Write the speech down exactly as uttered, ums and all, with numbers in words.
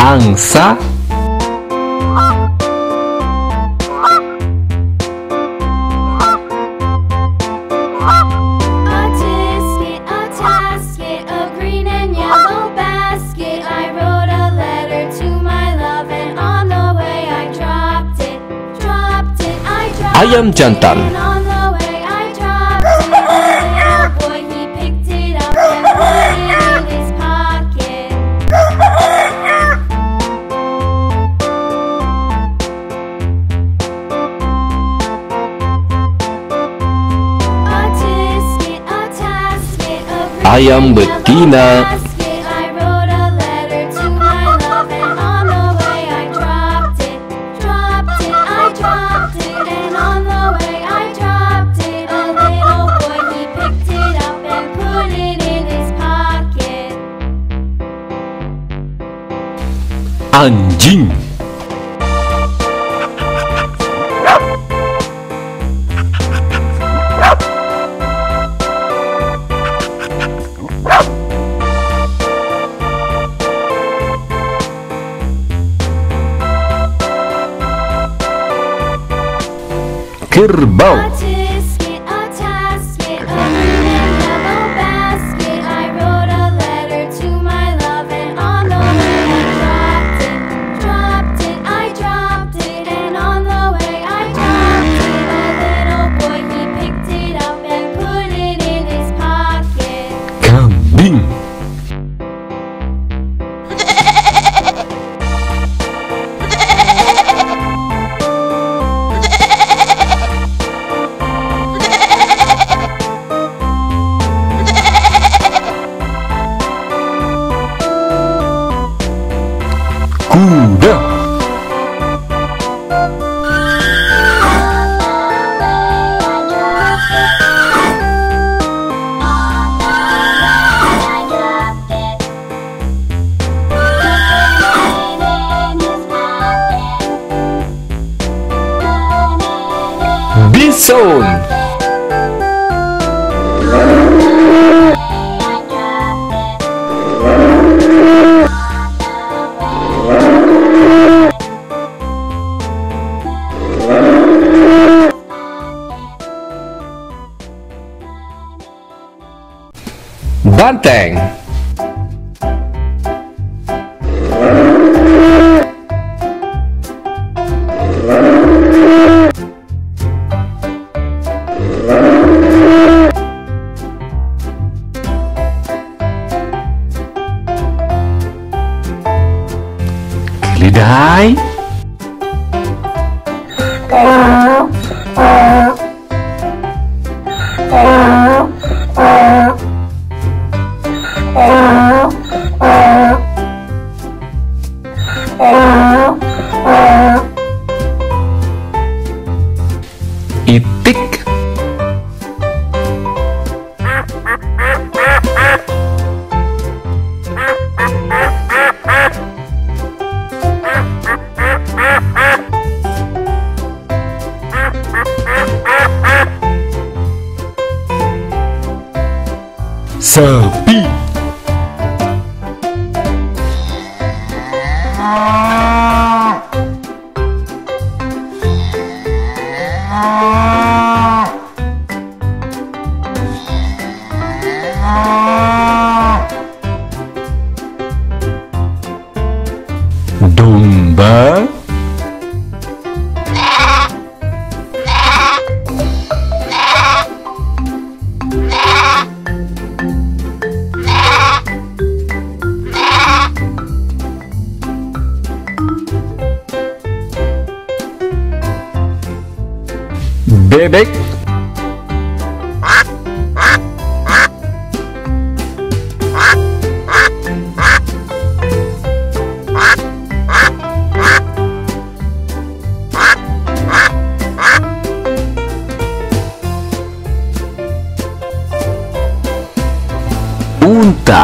angsa, ayam jantan. On the way I dropped it. Little boy, he picked it up and put it in his pocket. A tisket, a tasket, a green ayam betina. I wrote a letter to my love, and on the way I dropped it. Dropped it, I dropped it. Anjing. Kerbau. Bison. Banteng. Keledai. Itik. Sapi. Domba. Bebek. Unta.